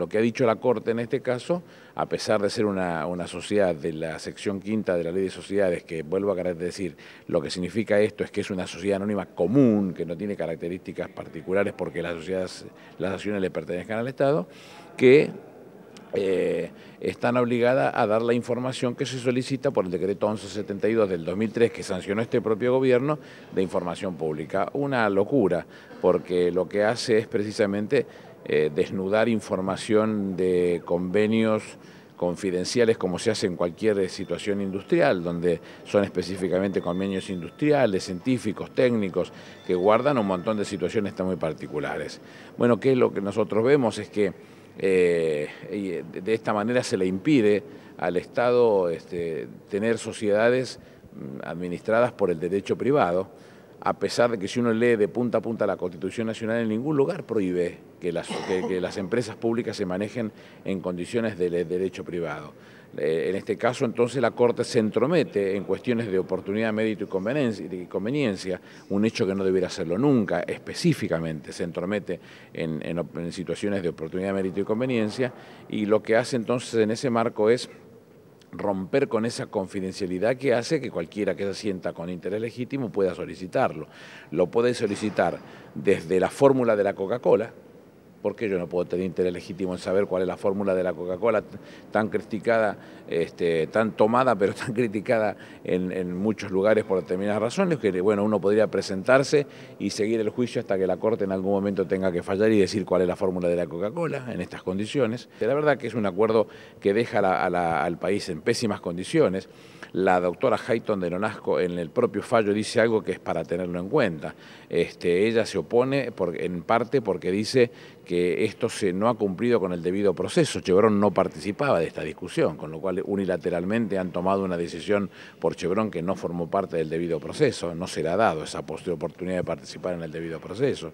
Lo que ha dicho la Corte en este caso, a pesar de ser una sociedad de la sección quinta de la Ley de Sociedades, que vuelvo a decir, lo que significa esto es que es una sociedad anónima común, que no tiene características particulares porque las acciones le pertenezcan al Estado, que están obligadas a dar la información que se solicita por el Decreto 1172 del 2003, que sancionó este propio gobierno, de información pública. Una locura, porque lo que hace es precisamente desnudar información de convenios confidenciales, como se hace en cualquier situación industrial, donde son específicamente convenios industriales, científicos, técnicos, que guardan un montón de situaciones tan muy particulares. Bueno, ¿qué es lo que nosotros vemos? Es que de esta manera se le impide al Estado tener sociedades administradas por el derecho privado, a pesar de que si uno lee de punta a punta la Constitución Nacional, en ningún lugar prohíbe que las empresas públicas se manejen en condiciones de derecho privado. En este caso, entonces, la Corte se entromete en cuestiones de oportunidad, mérito y conveniencia, un hecho que no debiera hacerlo nunca, específicamente se entromete en situaciones de oportunidad, mérito y conveniencia, y lo que hace entonces en ese marco es romper con esa confidencialidad que hace que cualquiera que se sienta con interés legítimo pueda solicitarlo. Lo puede solicitar desde la fórmula de la Coca-Cola, porque yo no puedo tener interés legítimo en saber cuál es la fórmula de la Coca-Cola tan criticada, tan tomada, pero tan criticada en muchos lugares por determinadas razones, que bueno, uno podría presentarse y seguir el juicio hasta que la Corte en algún momento tenga que fallar y decir cuál es la fórmula de la Coca-Cola en estas condiciones. La verdad que es un acuerdo que deja al país en pésimas condiciones. La doctora Highton de Nolasco en el propio fallo dice algo que es para tenerlo en cuenta. Ella se opone en parte porque dice que esto no ha cumplido con el debido proceso. Chevron no participaba de esta discusión, con lo cual unilateralmente han tomado una decisión por Chevron que no formó parte del debido proceso, no se le ha dado esa oportunidad de participar en el debido proceso.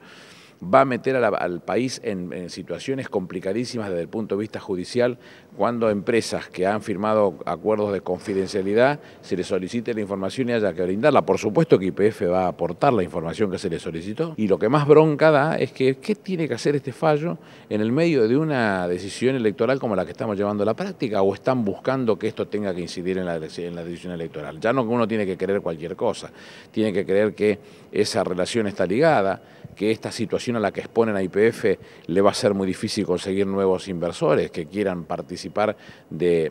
Va a meter al país en situaciones complicadísimas desde el punto de vista judicial cuando empresas que han firmado acuerdos de confidencialidad se les solicite la información y haya que brindarla. Por supuesto que YPF va a aportar la información que se le solicitó. Y lo que más bronca da es que ¿qué tiene que hacer este fallo en el medio de una decisión electoral como la que estamos llevando a la práctica? ¿O están buscando que esto tenga que incidir en la decisión electoral? Ya no uno tiene que creer cualquier cosa, tiene que creer que esa relación está ligada, que esta situación a la que exponen a YPF le va a ser muy difícil conseguir nuevos inversores que quieran participar de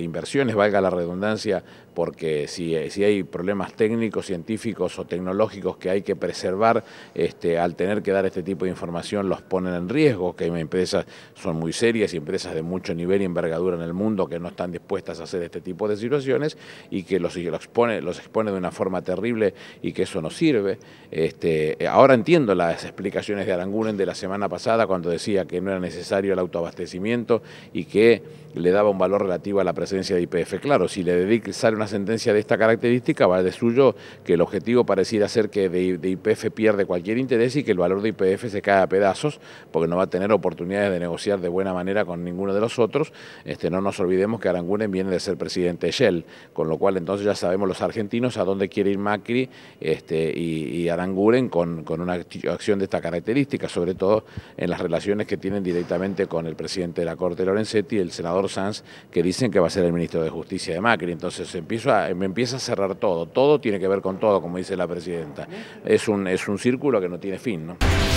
inversiones, valga la redundancia, porque si hay problemas técnicos, científicos o tecnológicos que hay que preservar, al tener que dar este tipo de información los ponen en riesgo, que hay empresas son muy serias y empresas de mucho nivel y envergadura en el mundo que no están dispuestas a hacer este tipo de situaciones y que los expone de una forma terrible y que eso no sirve. Ahora entiendo las explicaciones de Aranguren de la semana pasada cuando decía que no era necesario el autoabastecimiento y que le daba un valor relativo a la presencia de YPF. Claro, si le sale una sentencia de esta característica, va de suyo que el objetivo pareciera ser que de YPF pierde cualquier interés y que el valor de YPF se cae a pedazos porque no va a tener oportunidades de negociar de buena manera con ninguno de los otros. No nos olvidemos que Aranguren viene de ser presidente de Shell, con lo cual entonces ya sabemos los argentinos a dónde quiere ir Macri y Aranguren con una acción de esta característica, sobre todo en las relaciones que tienen directamente con el presidente de la Corte, Lorenzetti, y el senador Sanz, que dicen que va a ser el ministro de Justicia de Macri. Entonces me empieza a cerrar todo tiene que ver con todo, como dice la presidenta. Es un círculo que no tiene fin, ¿no?